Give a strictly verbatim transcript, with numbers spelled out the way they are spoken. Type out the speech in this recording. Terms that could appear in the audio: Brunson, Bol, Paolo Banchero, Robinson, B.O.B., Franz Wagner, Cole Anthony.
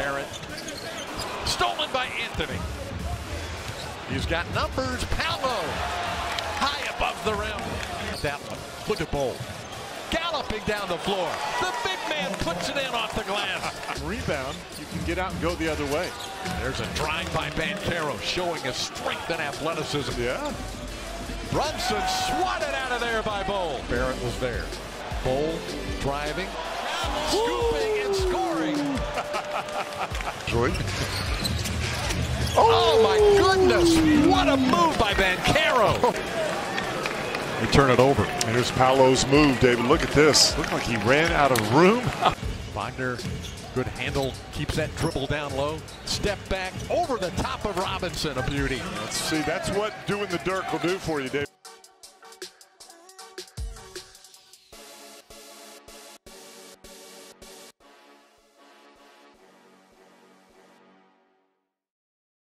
Barrett. Stolen by Anthony. He's got numbers. Paolo high above the rim. That one. Look at Bol. Galloping down the floor. The big man puts it in off the glass. Rebound. You can get out and go the other way. There's a drive by Banchero, showing his strength and athleticism. Yeah. Brunson swatted out of there by Bol. Barrett was there. Bol driving, scooping, and scoring. Jordan. Oh, my goodness. What a move by Banchero. We turn it over. And here's Paolo's move, David. Look at this. Looked like he ran out of room. Wagner, good handle. Keeps that dribble down low. Step back over the top of Robinson. A beauty. Let's see. That's what doing the dirt will do for you, David.